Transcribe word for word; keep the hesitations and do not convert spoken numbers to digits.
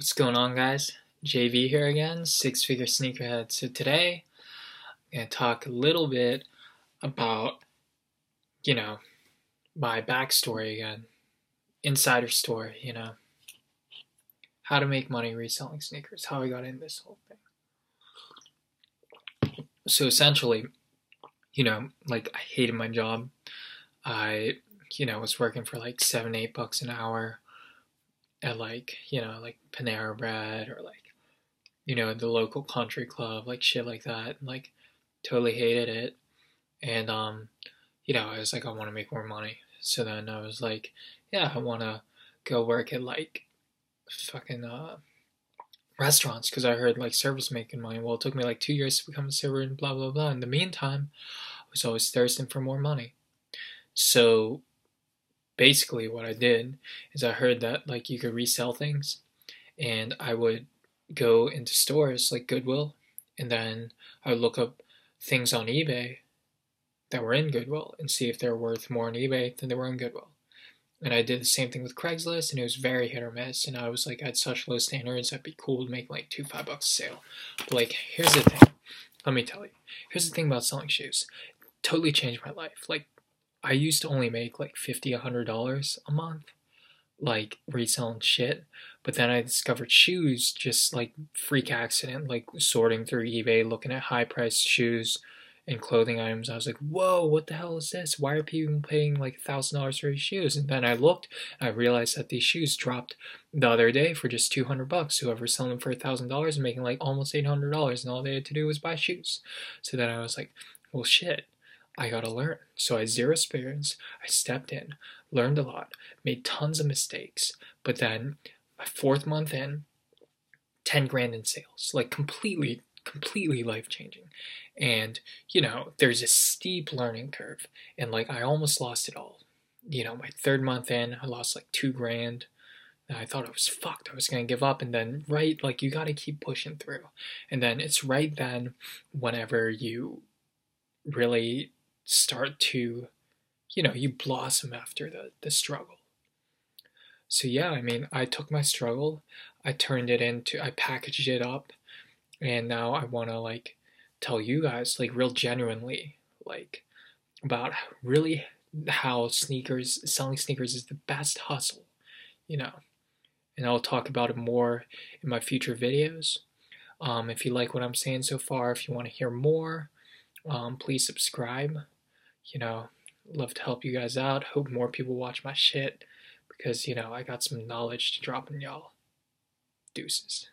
What's going on, guys? J V here again, Six Figure Sneakerhead. So today, I'm going to talk a little bit about, you know, my backstory again. Insider story, you know. How to make money reselling sneakers. How I got into this whole thing. So essentially, you know, like, I hated my job. I, you know, was working for like seven, eight bucks an hour. At like, you know, like Panera Bread or like, you know, the local country club, like shit like that. And like, totally hated it. And, um, you know, I was like, I want to make more money. So then I was like, yeah, I want to go work at like fucking uh, restaurants because I heard like servers making money. Well, it took me like two years to become a server and blah, blah, blah. In the meantime, I was always thirsting for more money. So basically what I did is I heard that like you could resell things, and I would go into stores like Goodwill, and then I would look up things on eBay that were in Goodwill and see if they're worth more on eBay than they were in Goodwill. And I did the same thing with Craigslist, and it was very hit or miss, and I was like, I had such low standards, that'd be cool to make like two, five bucks a sale. But like, here's the thing, let me tell you, here's the thing about selling shoes. It totally changed my life. Like, I used to only make like fifty dollars, one hundred dollars a month, like reselling shit. But then I discovered shoes, just like freak accident, like sorting through eBay, looking at high priced shoes and clothing items. I was like, whoa, what the hell is this? Why are people paying like one thousand dollars for these shoes? And then I looked, and I realized that these shoes dropped the other day for just two hundred bucks. Whoever's selling them for one thousand dollars and making like almost eight hundred dollars, and all they had to do was buy shoes. So then I was like, well, shit. I gotta learn. So I had zero experience. I stepped in, learned a lot, made tons of mistakes. But then, my fourth month in, ten grand in sales, like completely, completely life changing. And you know, there's a steep learning curve, and like I almost lost it all. You know, my third month in, I lost like two grand. And I thought I was fucked. I was gonna give up. And then, right, like you gotta keep pushing through. And then it's right then, whenever you really start to, you know, you blossom after the, the struggle. So yeah, I mean, I took my struggle, I turned it into, I packaged it up, and now I want to like tell you guys like real genuinely like about really how sneakers, selling sneakers is the best hustle, you know, and I'll talk about it more in my future videos. Um, if you like what I'm saying so far, if you want to hear more, um, please subscribe. You know, love to help you guys out. Hope more people watch my shit because, you know, I got some knowledge to drop on y'all. Deuces.